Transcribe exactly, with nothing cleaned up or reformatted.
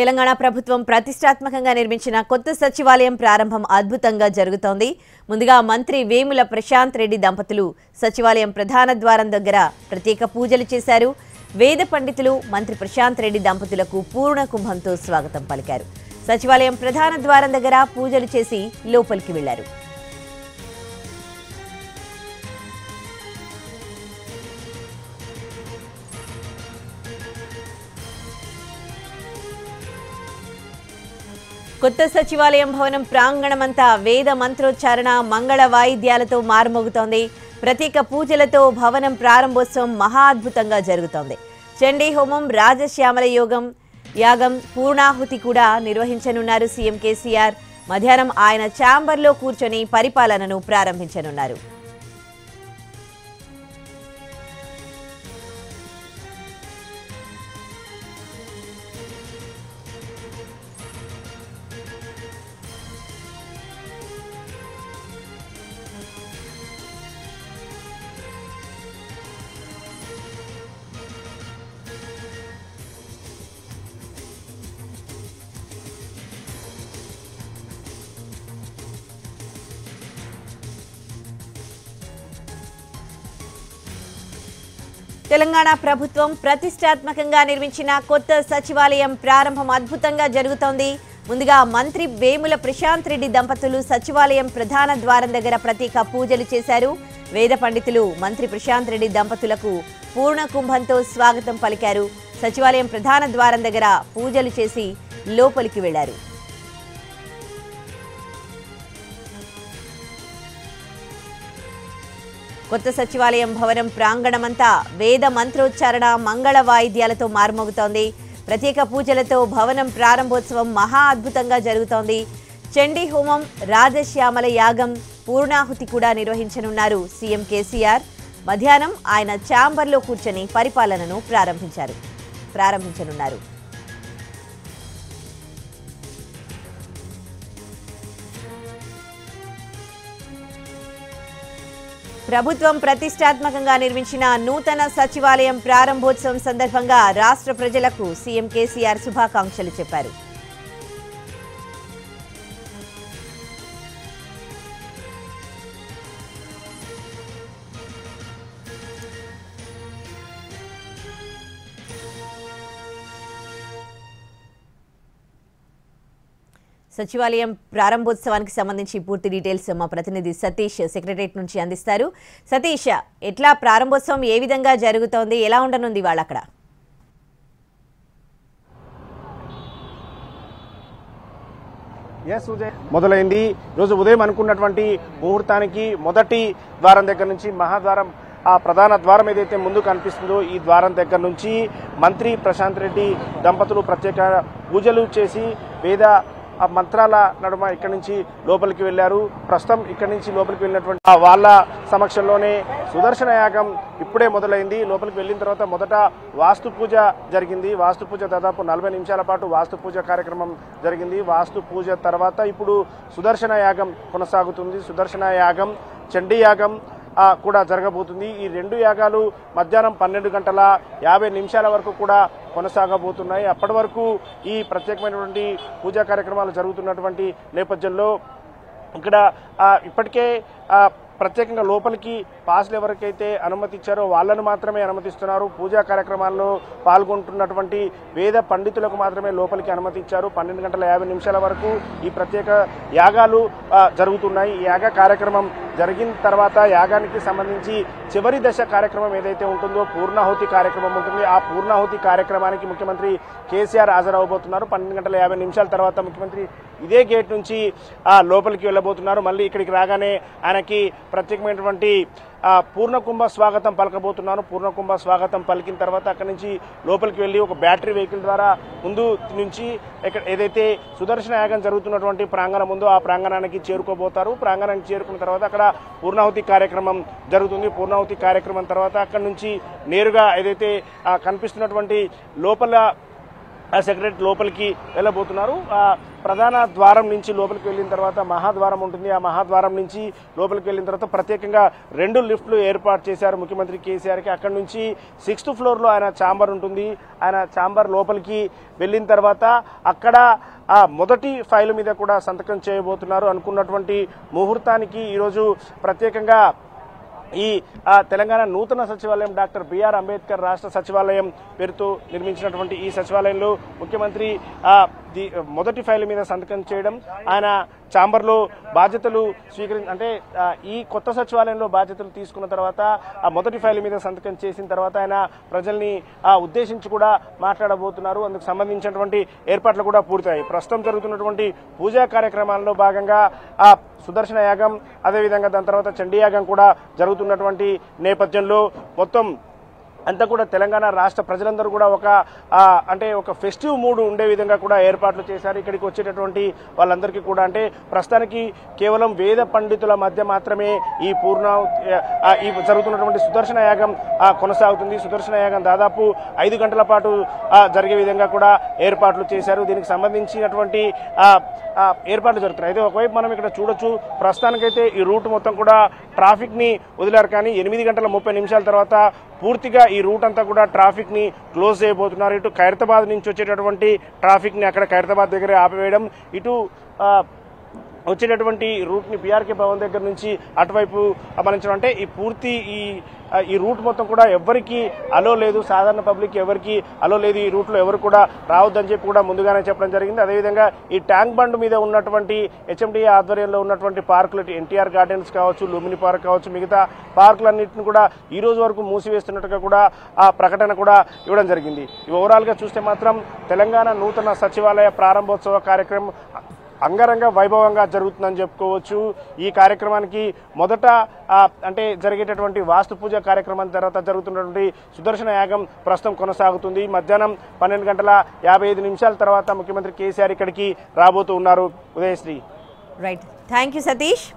తెలంగాణ ప్రభుత్వం ప్రతిష్టాత్మకంగా నిర్మించిన కొత్త సచివాలయం ప్రారంభం అద్భుతంగా జరుగుతోంది. ముందుగా మంత్రి వేముల ప్రశాంత్ రెడ్డి దంపతులు సచివాలయం ప్రధాన ద్వారం దగ్గర ప్రత్యేక పూజలు చేశారు. వేద పండితులు మంత్రి ప్రశాంత్ రెడ్డి దంపతులకు పూర్ణ కుంభంతో స్వాగతం పలికారు. సచివాలయం ప్రధాన ద్వారం దగ్గర పూజలు చేసి లోపలికి వెళ్లారు. కొత్త సచివాలయం భవనం ప్రాంగణమంతా వేద మంత్రోచ్చారణ మంగళ వాయిద్యాలతో మార్మోగుతోంది. ప్రత్యేక పూజలతో భవనం ప్రారంభోత్సవం మహా అద్భుతంగా జరుగుతోంది. చండీ హోమం, రాజశ్యామల యోగం యాగం, పూర్ణాహుతి కూడా నిర్వహించనున్నారు. సీఎం కేసీఆర్ మధ్యాహ్నం ఆయన ఛాంబర్లో కూర్చొని పరిపాలనను ప్రారంభించనున్నారు. తెలంగాణ ప్రభుత్వం ప్రతిష్టాత్మకంగా నిర్మించిన కొత్త సచివాలయం ప్రారంభం అద్భుతంగా జరుగుతోంది. ముందుగా మంత్రి వేముల ప్రశాంత్ రెడ్డి దంపతులు సచివాలయం ప్రధాన ద్వారం దగ్గర ప్రత్యేక పూజలు చేశారు. వేద పండితులు మంత్రి ప్రశాంత్ రెడ్డి దంపతులకు పూర్ణ కుంభంతో స్వాగతం పలికారు. సచివాలయం ప్రధాన ద్వారం దగ్గర పూజలు చేసి లోపలికి వెళ్లారు. కొత్త సచివాలయం భవనం ప్రాంగణమంతా వేద మంత్రోచ్చారణ మంగళ వాయిద్యాలతో మార్మోగుతోంది. ప్రత్యేక పూజలతో భవనం ప్రారంభోత్సవం మహా అద్భుతంగా జరుగుతోంది. చండీ హోమం, రాజశ్యామల యాగం, పూర్ణాహుతి కూడా నిర్వహించనున్నారు. సీఎం కేసీఆర్ మధ్యాహ్నం ఆయన ఛాంబర్లో కూర్చొని పరిపాలనను ప్రారంభించారు ప్రారంభించనున్నారు. ప్రభుత్వం ప్రతిష్టాత్మకంగా నిర్మించిన నూతన సచివాలయం ప్రారంభోత్సవం సందర్భంగా రాష్ట్ర ప్రజలకు సీఎం కేసీఆర్ శుభాకాంక్షలు చెప్పారు. సచివాలయం ప్రారంభోత్సవానికి సంబంధించి పూర్తి డీటెయిల్స్ మా ప్రతినిధి సతీష్ సెక్రటరేట్ నుంచి అందిస్తారు. సతీష్, ఎట్లా ప్రారంభోత్సవం ఏ విధంగా జరుగుతోంది, ఎలా ఉండనుంది ఇవాళ అక్కడ? మొదలైంది. రోజు ఉదయం అనుకున్నటువంటి ముహూర్తానికి మొదటి ద్వారం దగ్గర నుంచి మహాద్వారం, ఆ ప్రధాన ద్వారం ఏదైతే ముందు కనిపిస్తుందో ఈ ద్వారం దగ్గర నుంచి మంత్రి ప్రశాంత్ రెడ్డి దంపతులు ప్రత్యేక పూజలు చేసి వేద ఆ మంత్రాల నడుమ ఇక్కడి నుంచి లోపలికి వెళ్లారు. ప్రస్తుతం ఇక్కడి నుంచి లోపలికి వెళ్ళినటువంటి వాళ్ళ సమక్షంలోనే సుదర్శన యాగం ఇప్పుడే మొదలైంది. లోపలికి వెళ్ళిన తర్వాత మొదట వాస్తు పూజ జరిగింది. వాస్తు పూజ దాదాపు నలభై నిమిషాల పాటు వాస్తు పూజ కార్యక్రమం జరిగింది. వాస్తు పూజ తర్వాత ఇప్పుడు సుదర్శన యాగం కొనసాగుతుంది. సుదర్శన యాగం, చండీ యాగం కూడా జరగబోతుంది. ఈ రెండు యాగాలు మధ్యాహ్నం పన్నెండు గంటల యాభై నిమిషాల వరకు కూడా కొనసాగబోతున్నాయి. అప్పటి వరకు ఈ ప్రత్యేకమైనటువంటి పూజా కార్యక్రమాలు జరుగుతున్నటువంటి నేపథ్యంలో ఇక్కడ ఇప్పటికే ప్రత్యేకంగా లోపలికి పాసులు ఎవరికైతే అనుమతి ఇచ్చారో వాళ్ళను మాత్రమే అనుమతిస్తున్నారు. పూజా కార్యక్రమాల్లో పాల్గొంటున్నటువంటి వేద పండితులకు మాత్రమే లోపలికి అనుమతి ఇచ్చారు. పన్నెండు గంటల యాభై నిమిషాల వరకు ఈ ప్రత్యేక యాగాలు జరుగుతున్నాయి. యాగ కార్యక్రమం జరిగిన తర్వాత యాగానికి సంబంధించి చివరి దశ కార్యక్రమం ఏదైతే ఉంటుందో పూర్ణాహుతి కార్యక్రమం ఉంటుంది. ఆ పూర్ణాహుతి కార్యక్రమానికి ముఖ్యమంత్రి కేసీఆర్ హాజరవబోతున్నారు. పన్నెండు గంటల యాభై నిమిషాల తర్వాత ముఖ్యమంత్రి ఇదే గేట్ నుంచి ఆ లోపలికి వెళ్ళబోతున్నారు. మళ్ళీ ఇక్కడికి రాగానే ఆయనకి ప్రత్యేకమైనటువంటి పూర్ణకుంభ స్వాగతం పలకబోతున్నారు. పూర్ణకుంభ స్వాగతం పలికిన తర్వాత అక్కడి నుంచి లోపలికి వెళ్ళి ఒక బ్యాటరీ వెహికల్ ద్వారా ముందు నుంచి ఇక్కడ ఏదైతే సుదర్శన యాగం జరుగుతున్నటువంటి ప్రాంగణం ఉందో ఆ ప్రాంగణానికి చేరుకోబోతారు. ప్రాంగణానికి చేరుకున్న తర్వాత అక్కడ పూర్ణాహుతి కార్యక్రమం జరుగుతుంది. పూర్ణాహుతి కార్యక్రమం తర్వాత అక్కడి నుంచి నేరుగా ఏదైతే కనిపిస్తున్నటువంటి లోపల సెక్రటరీ లోపలికి వెళ్ళబోతున్నారు. ప్రధాన ద్వారం నుంచి లోపలికి వెళ్ళిన తర్వాత మహాద్వారం ఉంటుంది. ఆ మహాద్వారం నుంచి లోపలికి వెళ్ళిన తర్వాత ప్రత్యేకంగా రెండు లిఫ్ట్లు ఏర్పాటు చేశారు ముఖ్యమంత్రి కేసీఆర్కి. అక్కడి నుంచి సిక్స్త్ ఫ్లోర్లో ఆయన ఛాంబర్ ఉంటుంది. ఆయన ఛాంబర్ లోపలికి వెళ్ళిన తర్వాత అక్కడ ఆ మొదటి ఫైల్ మీద కూడా సంతకం చేయబోతున్నారు. అనుకున్నటువంటి ముహూర్తానికి ఈరోజు ప్రత్యేకంగా ఈ తెలంగాణ నూతన సచివాలయం డాక్టర్ బిఆర్ అంబేద్కర్ రాష్ట్ర సచివాలయం పేరుతో నిర్మించినటువంటి ఈ సచివాలయంలో ముఖ్యమంత్రి మొదటి ఫైల్ మీద సంతకం చేయడం, ఆయన ఛాంబర్లో బాధ్యతలు స్వీకరి అంటే ఈ కొత్త సచివాలయంలో బాధ్యతలు తీసుకున్న తర్వాత ఆ మొదటి ఫైల్ మీద సంతకం చేసిన తర్వాత ఆయన ప్రజల్ని ఉద్దేశించి కూడా మాట్లాడబోతున్నారు. అందుకు సంబంధించినటువంటి ఏర్పాట్లు కూడా పూర్తయ్యాయి. ప్రస్తుతం జరుగుతున్నటువంటి పూజా కార్యక్రమాల్లో భాగంగా ఆ సుదర్శన యాగం, అదేవిధంగా దాని తర్వాత చండీ యాగం కూడా జరుగుతున్నటువంటి నేపథ్యంలో మొత్తం అంతా కూడా తెలంగాణ రాష్ట్ర ప్రజలందరూ కూడా ఒక అంటే ఒక ఫెస్టివ్ మూడ్ ఉండే విధంగా కూడా ఏర్పాట్లు చేశారు. ఇక్కడికి వచ్చేటటువంటి వాళ్ళందరికీ కూడా అంటే ప్రస్తుతానికి కేవలం వేద పండితుల మధ్య మాత్రమే ఈ పూర్ణ ఈ జరుగుతున్నటువంటి సుదర్శన యాగం కొనసాగుతుంది. సుదర్శన యాగం దాదాపు ఐదు గంటల పాటు జరిగే విధంగా కూడా ఏర్పాట్లు చేశారు. దీనికి సంబంధించినటువంటి ఏర్పాట్లు జరుగుతున్నాయి. అయితే ఒకవైపు మనం ఇక్కడ చూడొచ్చు, ప్రస్తుతానికైతే ఈ రూట్ మొత్తం కూడా ట్రాఫిక్ని వదిలారు. కానీ ఎనిమిది గంటల ముప్పై నిమిషాల తర్వాత పూర్తిగా ఈ రూట్ అంతా కూడా ట్రాఫిక్ని క్లోజ్ చేయబోతున్నారు. ఇటు ఖైరతాబాద్ నుంచి వచ్చేటటువంటి ట్రాఫిక్ని అక్కడ ఖైరతాబాద్ దగ్గరే ఆపివేయడం, ఇటు వచ్చేటటువంటి రూట్ని బీఆర్కే భవన్ దగ్గర నుంచి అటువైపు అమలించడం, అంటే ఈ పూర్తి ఈ ఈ రూట్ మొత్తం కూడా ఎవరికి అలో లేదు, సాధారణ పబ్లిక్ ఎవరికి అలో లేదు, ఈ రూట్లో ఎవరు కూడా రావద్దని చెప్పి కూడా ముందుగానే చెప్పడం జరిగింది. అదేవిధంగా ఈ ట్యాంక్ బండ్ మీద ఉన్నటువంటి హెచ్ఎండి ఆధ్వర్యంలో ఉన్నటువంటి పార్కులు, ఎన్టీఆర్ గార్డెన్స్ కావచ్చు, లుంబిని పార్క్ కావచ్చు, మిగతా పార్కులన్నింటిని కూడా ఈ రోజు వరకు మూసివేస్తున్నట్టుగా కూడా ఆ ప్రకటన కూడా ఇవ్వడం జరిగింది. ఓవరాల్గా చూస్తే మాత్రం తెలంగాణ నూతన సచివాలయ ప్రారంభోత్సవ కార్యక్రమం అంగరంగ వైభవంగా జరుగుతుందని చెప్పుకోవచ్చు. ఈ కార్యక్రమానికి మొదట అంటే జరిగేటటువంటి వాస్తు పూజ కార్యక్రమం తర్వాత జరుగుతున్నటువంటి సుదర్శన యాగం ప్రస్తుతం కొనసాగుతుంది. మధ్యాహ్నం పన్నెండు గంటల యాభై ఐదు నిమిషాల తర్వాత ముఖ్యమంత్రి కేసీఆర్ ఇక్కడికి రాబోతూ ఉన్నారు. Udayashri. Right, thank you Satish.